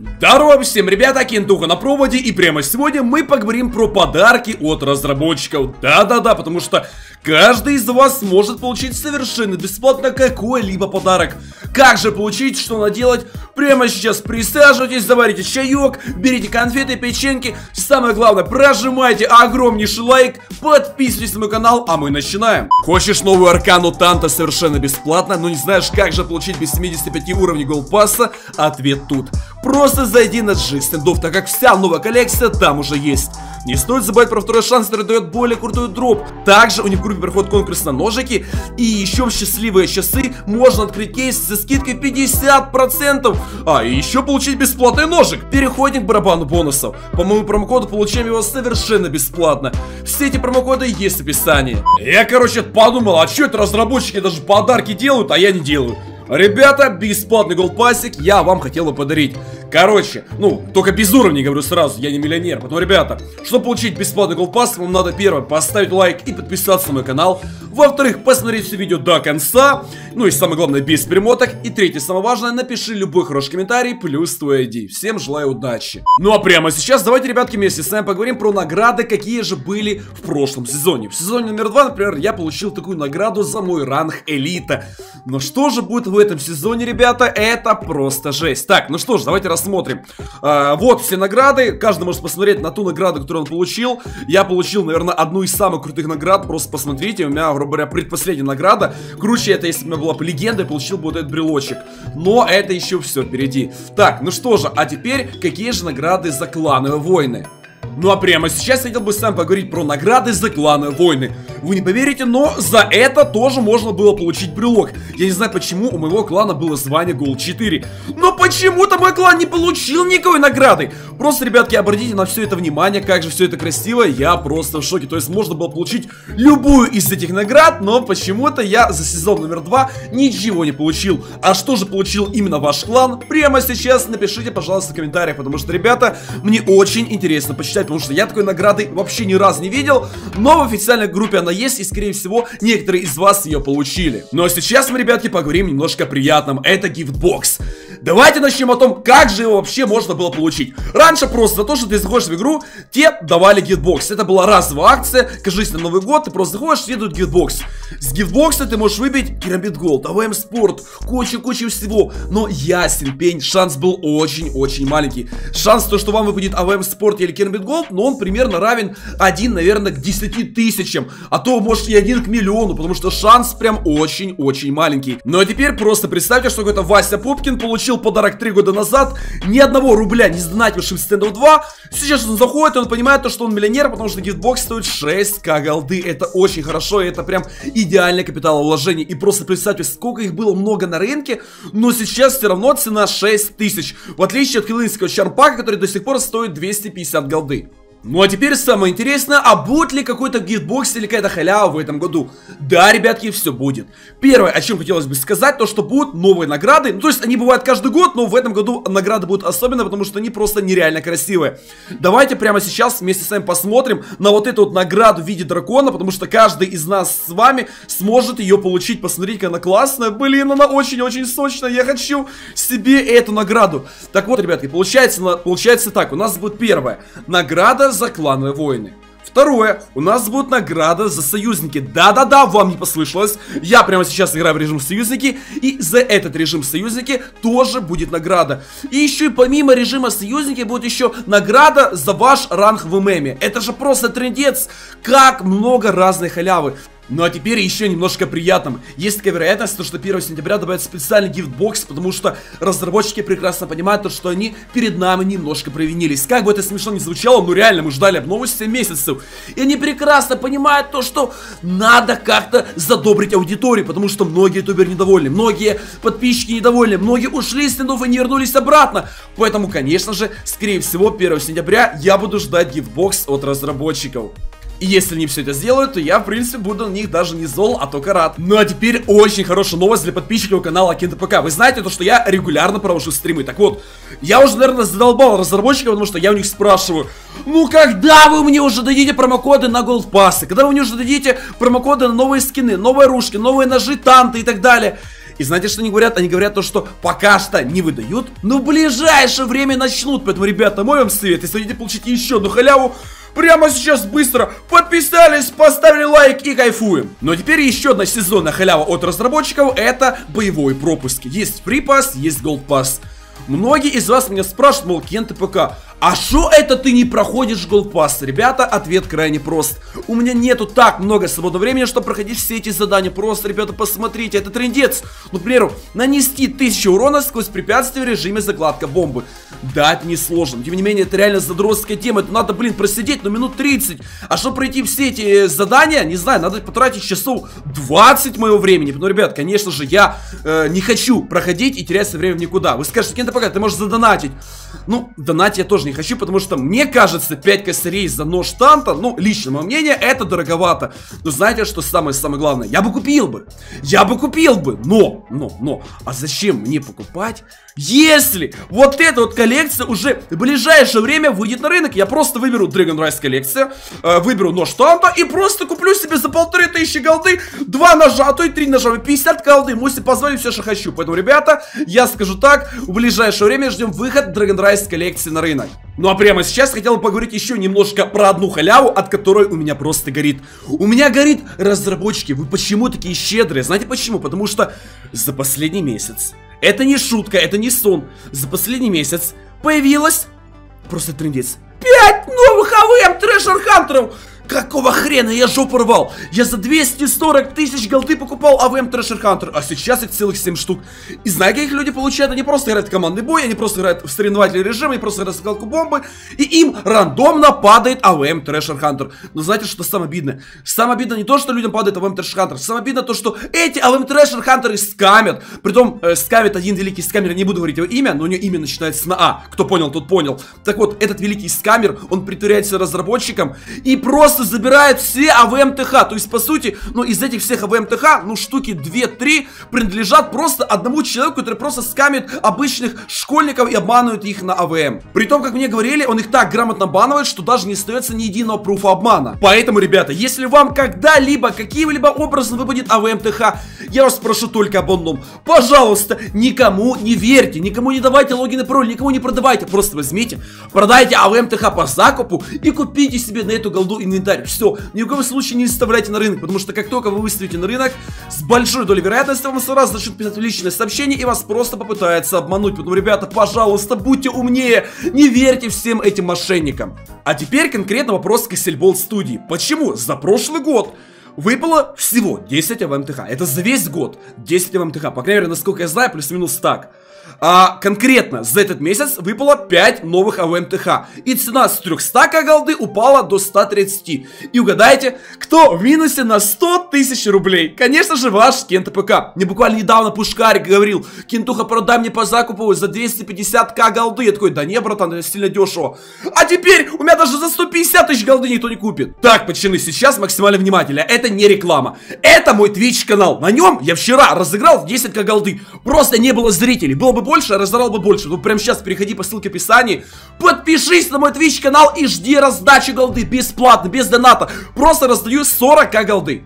Здарова всем, ребята, Кентуха на проводе, и прямо сегодня мы поговорим про подарки от разработчиков. Да-да-да, потому что каждый из вас может получить совершенно бесплатно какой-либо подарок. Как же получить, что надо делать? Прямо сейчас присаживайтесь, заварите чаек, берите конфеты, печеньки. Самое главное, прожимайте огромнейший лайк, подписывайтесь на мой канал, а мы начинаем. Хочешь новую аркану Танта совершенно бесплатно, но не знаешь, как же получить без 75 уровней голд пасса? Ответ тут. Просто зайди на ggstandoff, так как вся новая коллекция там уже есть. Не стоит забывать про второй шанс, который дает более крутую дроп. Также у них в группе проходит конкурс на ножики. И еще в счастливые часы можно открыть кейс со скидкой 50%. А, и еще получить бесплатный ножик. Переходим к барабану бонусов. По моему промокоду получаем его совершенно бесплатно. Все эти промокоды есть в описании. Я, короче, подумал, а что это разработчики даже подарки делают, а я не делаю. Ребята, бесплатный голд пассик я вам хотел бы подарить. Короче, ну, только без уровней, говорю сразу, я не миллионер. Поэтому, ребята, чтобы получить бесплатный голд пасс, вам надо, первое, поставить лайк и подписаться на мой канал. Во-вторых, посмотреть все видео до конца. Ну и самое главное, без перемоток. И третье, самое важное, напиши любой хороший комментарий, плюс твой ID. Всем желаю удачи. Ну а прямо сейчас давайте, ребятки, вместе с вами поговорим про награды, какие же были в прошлом сезоне. В сезоне номер 2, например, я получил такую награду за мой ранг элита. Но что же будет в этом сезоне, ребята, это просто жесть. Так, ну что ж, давайте рассмотрим. Вот все награды. Каждый может посмотреть на ту награду, которую он получил. Я получил, наверное, одну из самых крутых наград. Просто посмотрите, у меня, грубо говоря, предпоследняя награда. Круче это, если у меня была бы легенда, я получил бы вот этот брелочек. Но это еще все впереди. Так, ну что же, а теперь какие же награды за клановые войны? Ну а прямо сейчас я хотел бы с вами поговорить про награды за клановые войны. Вы не поверите, но за это тоже можно было получить брелок. Я не знаю, почему у моего клана было звание Голд 4. Но почему-то мой клан не получил никакой награды. Просто, ребятки, обратите на все это внимание, как же все это красиво. Я просто в шоке. То есть можно было получить любую из этих наград, но почему-то я за сезон номер 2 ничего не получил. А что же получил именно ваш клан? Прямо сейчас напишите, пожалуйста, в комментариях, потому что, ребята, мне очень интересно почитать, потому что я такой награды вообще ни разу не видел. Но в официальной группе она есть, и, скорее всего, некоторые из вас ее получили. Ну а сейчас мы, ребятки, поговорим немножко о приятном. Это гифтбокс. Давайте начнем о том, как же его вообще можно было получить. Раньше просто за то, что ты заходишь в игру, тебе давали гифтбокс. Это была разовая акция, кажись, на Новый год ты просто заходишь, тебе дают гифтбокс. С гифтбокса ты можешь выбить Керамбит Голд, АВМ Спорт, куча всего. Но ясен пень, шанс был очень-очень маленький. Шанс то, что вам выпадет АВМ Спорт или Керамбит Голд, но он примерно равен 1, наверное, к 10 тысячам. А то, может, и 1 к миллиону, потому что шанс прям очень-очень маленький. Ну а теперь просто представьте, что какой-то Вася Пупкин получил подарок 3 года назад, ни одного рубля не сдонатившим стендов 2. Сейчас он заходит, и он понимает то, что он миллионер, потому что гифтбокс стоит 6к голды. Это очень хорошо, и это прям идеальное капиталовложение. И просто представьте, сколько их было много на рынке, но сейчас все равно цена 6000, в отличие от хэллоуинского чарпака, который до сих пор стоит 250 голды. Ну а теперь самое интересное, а будет ли какой-то гифтбокс или какая-то халява в этом году? Да, ребятки, все будет. Первое, о чем хотелось бы сказать, то что будут новые награды. Ну, то есть они бывают каждый год, но в этом году награды будут особенно, потому что они просто нереально красивые. Давайте прямо сейчас вместе с вами посмотрим на вот эту вот награду в виде дракона, потому что каждый из нас с вами сможет ее получить. Посмотрите-ка, она классная. Блин, она очень-очень сочная. Я хочу себе эту награду. Так вот, ребятки, получается так. У нас будет первая награда за клановые войны. Второе, у нас будет награда за союзники. Да-да-да, вам не послышалось. Я прямо сейчас играю в режим союзники, и за этот режим союзники тоже будет награда. И еще и помимо режима союзники будет еще награда за ваш ранг в ММе. Это же просто трындец, как много разной халявы. Ну а теперь еще немножко приятным. Есть такая вероятность, что 1 сентября добавится специальный гифтбокс, потому что разработчики прекрасно понимают то, что они перед нами немножко провинились. Как бы это смешно ни звучало, но реально мы ждали обнову 7 месяцев. И они прекрасно понимают то, что надо как-то задобрить аудиторию, потому что многие ютуберы недовольны, многие подписчики недовольны, многие ушли с стендов и не вернулись обратно. Поэтому, конечно же, скорее всего, 1 сентября я буду ждать гифтбокс от разработчиков. И если они все это сделают, то я, в принципе, буду на них даже не зол, а только рад. Ну а теперь очень хорошая новость для подписчиков канала КентПК. Вы знаете то, что я регулярно провожу стримы. Так вот, я уже, наверное, задолбал разработчиков, потому что я у них спрашиваю: ну когда вы мне уже дадите промокоды на голд пассы? Когда вы мне уже дадите промокоды на новые скины, новые ружки, новые ножи, танты и так далее? И знаете, что они говорят? Они говорят то, что пока что не выдают, но в ближайшее время начнут. Поэтому, ребята, мой вам совет, если хотите получить еще одну халяву, прямо сейчас быстро подписались, поставили лайк и кайфуем. Но теперь еще одна сезонная халява от разработчиков — это боевой пропуск. Есть фрипасс, есть голд пасс. Многие из вас меня спрашивают, мол, Кент и ПК, а шо это ты не проходишь голд пасс? Ребята, ответ крайне прост. У меня нету так много свободного времени, чтобы проходить все эти задания. Просто, ребята, посмотрите, это трындец. Ну, к примеру, нанести 1000 урона сквозь препятствия в режиме закладка бомбы. Да, это несложно. Тем не менее, это реально задротская тема. Это надо, блин, просидеть, ну, минут 30. А чтобы пройти все эти задания, не знаю, надо потратить часов 20 моего времени. Но, ребят, конечно же, я не хочу проходить и терять свое время никуда. Вы скажете, Кент, пока ты можешь задонатить. Ну, донатить я тоже не хочу, потому что мне кажется, 5 косарей за нож танта, ну, лично мое мнение, это дороговато. Но знаете, что самое-самое главное? Я бы купил бы, но, а зачем мне покупать, если вот эта вот коллекция уже в ближайшее время выйдет на рынок? Я просто выберу Dragon Rise коллекция, выберу нож танта и просто куплю себе за 1500 голды 2 ножа, а то и 3 ножа, 50 голды, можете позволить все, что хочу. Поэтому, ребята, я скажу так, в ближайшее время ждем выход Dragon Rise коллекции на рынок. Ну а прямо сейчас хотел бы поговорить еще немножко про одну халяву, от которой у меня просто горит. У меня горит, разработчики, вы почему такие щедрые? Знаете почему? Потому что за последний месяц, это не шутка, это не сон, за последний месяц появилось просто трындец. 5 новых АВМ Thrasher Hunter! Какого хрена я жопу рвал? Я за 240 000 голды покупал АВМ Thrasher Hunter, а сейчас их целых 7 штук. И знаете, их люди получают, они просто играют в командный бой, они просто играют в соревновательный режим, они просто играют в скалку бомбы, и им рандомно падает АВМ Thrasher Hunter. Но знаете, что самое обидное? Самое обидное не то, что людям падает АВМ Thrasher Hunter, самое обидное то, что эти АВМ Thrasher Hunter скамят. Притом скамят один великий скамер, я не буду говорить его имя, но у него имя начинается на А. Кто понял, тот понял. Так вот, этот великий скамер, он притворяется разработчиком и просто забирает все АВМТХ. То есть, по сути, ну, из этих всех АВМТХ, ну, штуки 2-3 принадлежат просто одному человеку, который просто скамит обычных школьников и обманывает их на АВМ. При том, как мне говорили, он их так грамотно банывает, что даже не остается ни единого пруфа обмана. Поэтому, ребята, если вам когда-либо, каким-либо образом выпадет АВМТХ, я вас прошу только об одном. Пожалуйста, никому не верьте, никому не давайте логин и пароль, никому не продавайте. Просто возьмите, продайте АВМТХ по закупу и купите себе на эту голду инвентарь. Все, ни в коем случае не выставляйте на рынок, потому что как только вы выставите на рынок, с большой долей вероятности вам сразу начнут писать в личные сообщения и вас просто попытаются обмануть. Поэтому, ребята, пожалуйста, будьте умнее, не верьте всем этим мошенникам. А теперь конкретно вопрос к Кессельболт Студии. Почему за прошлый год выпало всего 10 АВМТХ? Это за весь год 10 АВМТХ, по крайней мере, насколько я знаю, плюс-минус так. А конкретно за этот месяц выпало 5 новых АВМТХ, и цена с 300 голды упала до 130. И угадайте, кто в минусе на 100 000 рублей? Конечно же, ваш Кент ПК. Мне буквально недавно Пушкарик говорил: Кентуха, продай мне по закупу за 250 000 голды. Я такой: да не, братан, это сильно дешево. А теперь у меня даже за 150 000 голды никто не купит. Так, пацаны, сейчас максимально внимательно. Это не реклама. Это мой Twitch канал. На нем я вчера разыграл 10 000 голды. Просто не было зрителей. Было бы больше, разорал бы больше. Ну, прямо сейчас переходи по ссылке в описании, подпишись на мой Twitch канал и жди раздачи голды бесплатно, без доната. Просто раздаю 40 000 голды.